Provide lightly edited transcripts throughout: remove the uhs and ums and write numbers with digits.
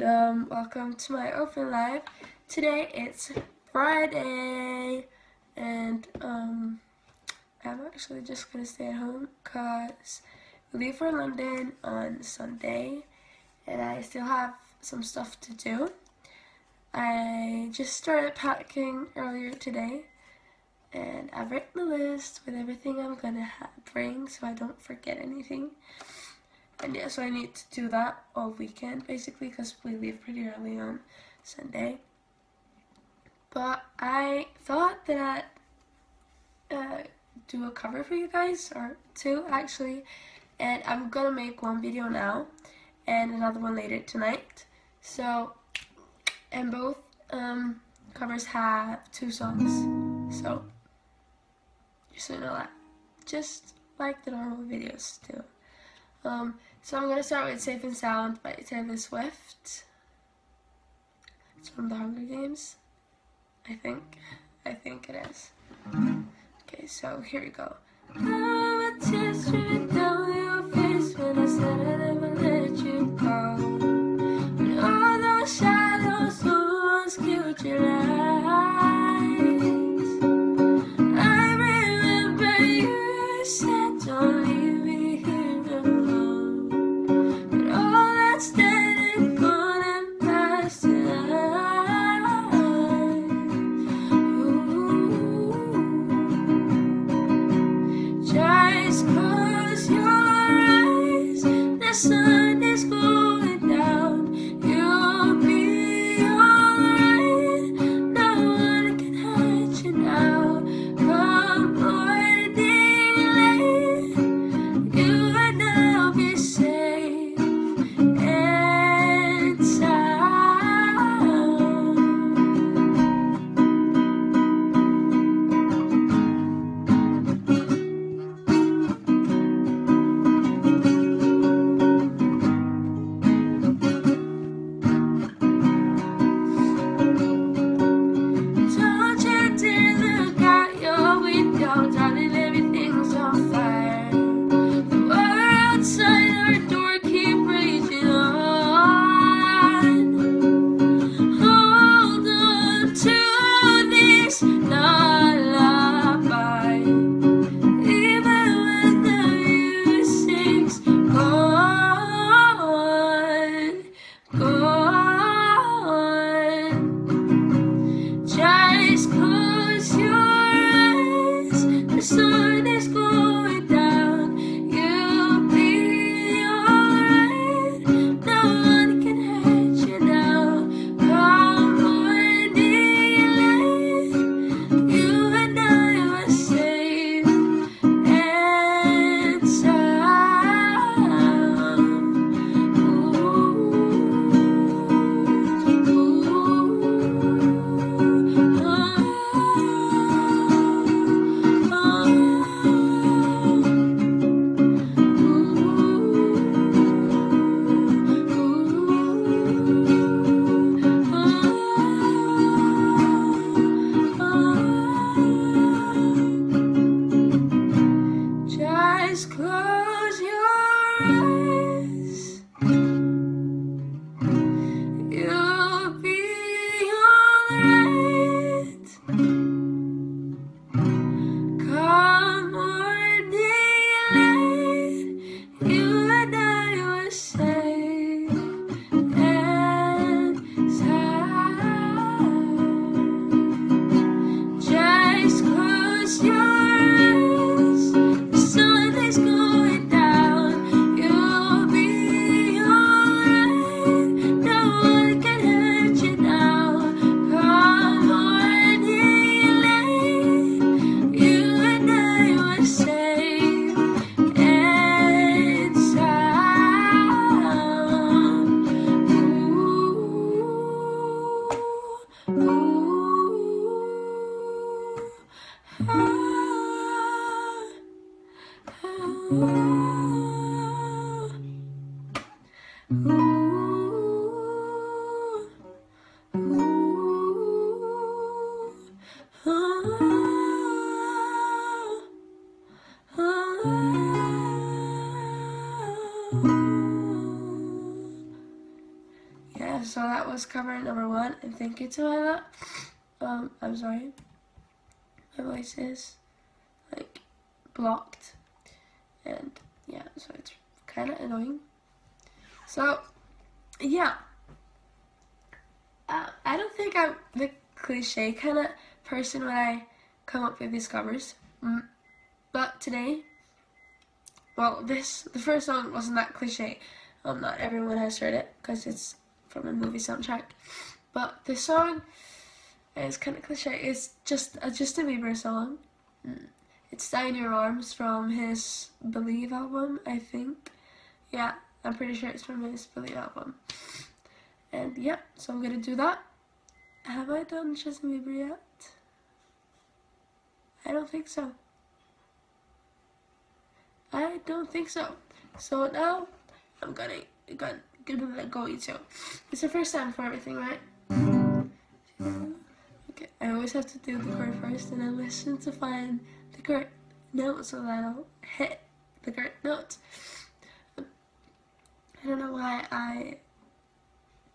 and welcome to my open live. Today it's Friday, and I'm actually just gonna stay at home because we leave for London on Sunday, and I still have some stuff to do. I just started packing earlier today, and I've written the list with everything I'm gonna bring so I don't forget anything. And yeah, so I need to do that all weekend basically because we leave pretty early on Sunday. But I thought that I'd do a cover for you guys, or two actually, and I'm gonna make one video now and another one later tonight. So, and both covers have two songs, so just so you know that, just like the normal videos do. So I'm gonna start with Safe and Sound by Taylor Swift. It's from The Hunger Games, I think it is. Okay, so here we go. I have a tear streaming down your face when I said I never let you go. When all those shadows, no one's killed your eyes. I remember you said don't leave. was cover number one, and thank you to Hannah. I'm sorry, my voice is like blocked, and yeah, so it's kind of annoying. So yeah, I don't think I'm the cliche kind of person when I come up with these covers, but today, well, the first song wasn't that cliche. Not everyone has heard it because it's from a movie soundtrack, but this song is kind of cliche. It's just a Justin Bieber song. It's Die in Your Arms from his Believe album, I think. Yeah, I'm pretty sure it's from his Believe album. And yeah, so I'm gonna do that. Have I done Justin Bieber yet? I don't think so. I don't think so. So now I'm gonna go eat. So it's the first time for everything, right? Okay, I always have to do the chord first and then listen to find the correct note so that I'll hit the correct notes. I don't know why I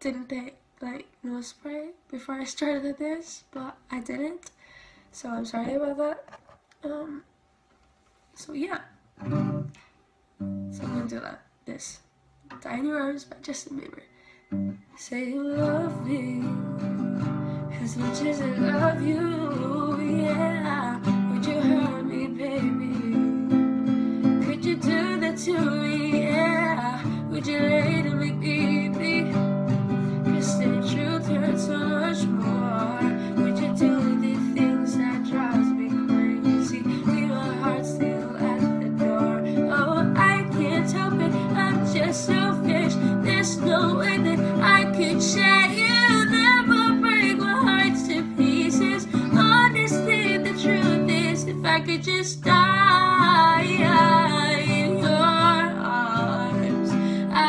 didn't take like nose spray before I started this, but I didn't, so I'm sorry about that. So yeah, so I'm gonna do that. This Die in Your Arms by Justin Bieber. Say you love me as much as I love you, yeah. Would you hurt me, baby? Could you do that to me, yeah? Would you lay to make me be? 'Cause the truth hurts so much more. Would you do the things that drives me crazy? Leave my heart still at the door. Oh, I can't help it, I'm just selfish. There's no way that I could share you. I could just die in your arms, I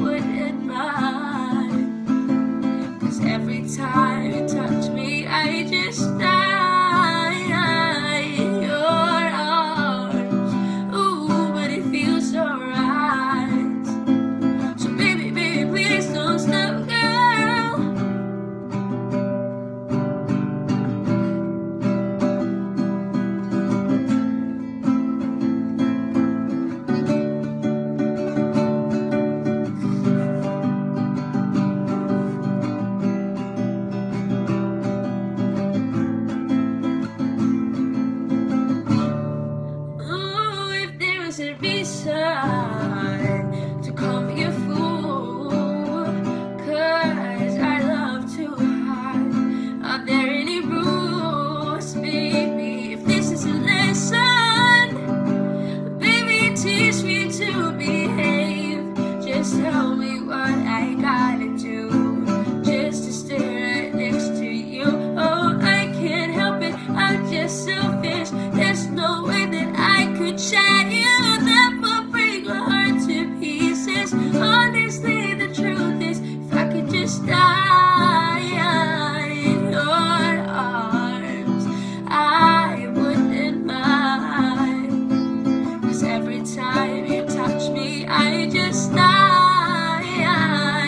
wouldn't mind. 'Cause every time you touch me, I just die in your arms. Ooh, but it feels so right. So baby, baby, please don't stop, to call me a fool, 'cause I love to hide. Are there any rules, baby? If this is a lesson, baby, teach me to behave. Just tell me what I gotta do just to stay right next to you. Oh, I can't help it, I'm just selfish. There's no way that I could share you. Honestly, the truth is, if I could just die in your arms, I wouldn't mind. 'Cause every time you touch me, I just die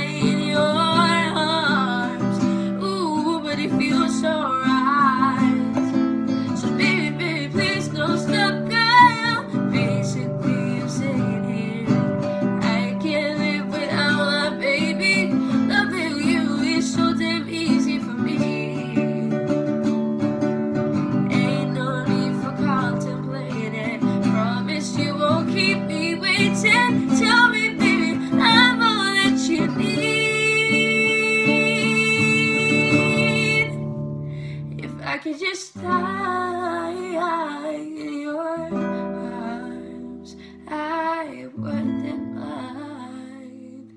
in your arms. Ooh, but it feels so right. So baby, baby, please don't stop, girl. Basically, you're saying just die in your arms, I wouldn't mind.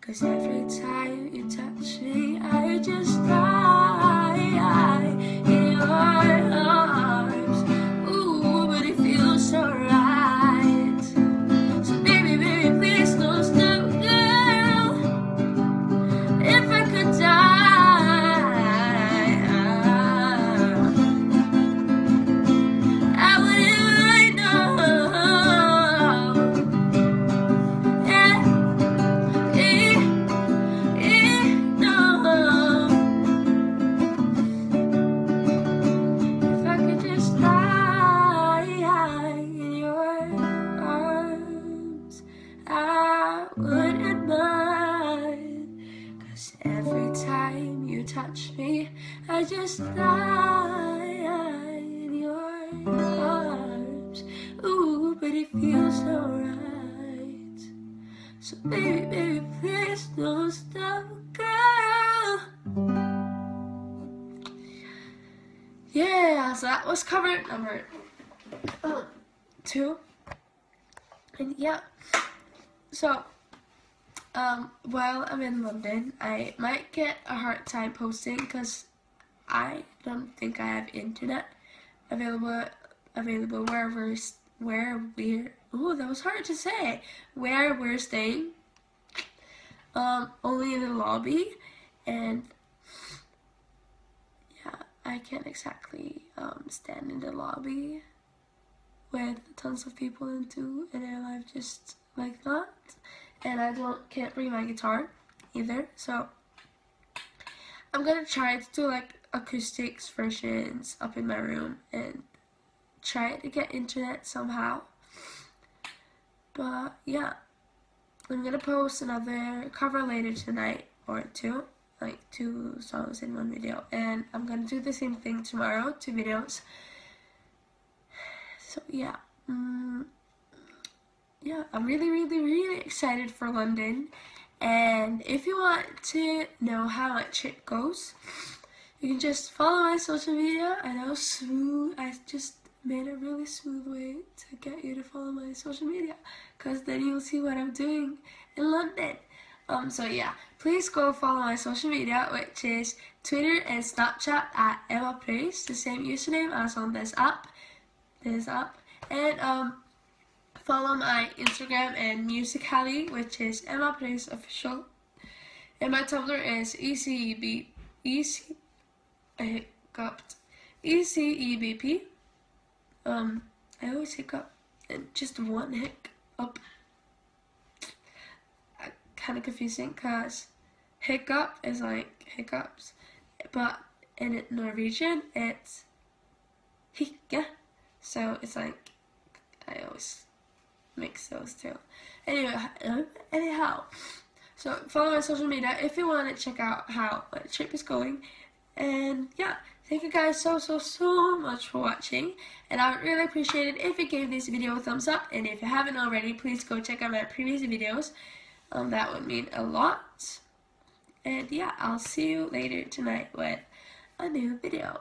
'Cause every time you touch me, I just die in your arms. Ooh, but it feels so right. So baby, baby, please don't stop, girl. If I could die. No. just die in your arms. Ooh, but it feels so right. So baby, baby, please don't stop, girl. Yeah, so that was cover number 2. And yeah, so while I'm in London, I might get a hard time posting because I don't think I have internet available where we're ooh, that was hard to say, where we're staying. Only in the lobby, and yeah, I can't exactly stand in the lobby with tons of people in too, and their life just like that. And I can't bring my guitar either, so I'm gonna try to do like acoustics versions up in my room and try to get internet somehow. But yeah, I'm gonna post another cover later tonight, or 2, like 2 songs in 1 video, and I'm gonna do the same thing tomorrow, 2 videos. So yeah, yeah, I'm really excited for London, and if you want to know how much it goes, you can just follow my social media. I know, smooth, I just made a really smooth way to get you to follow my social media, because then you'll see what I'm doing in London. So yeah, please go follow my social media, which is Twitter and Snapchat at Emmapreus, the same username as on this app, and follow my Instagram and Musical.ly, which is Emmapreus official, and my Tumblr is ECEBP. I always hiccup, and just one hiccup. Kind of confusing, cause hiccup is like hiccups, but in Norwegian it's hikke, so it's like I always mix those 2. Anyhow, so follow my social media if you want to check out how my trip is going. And yeah, thank you guys so much for watching, and I would really appreciate it if you gave this video a thumbs up, and if you haven't already, please go check out my previous videos. That would mean a lot. And yeah, I'll see you later tonight with a new video.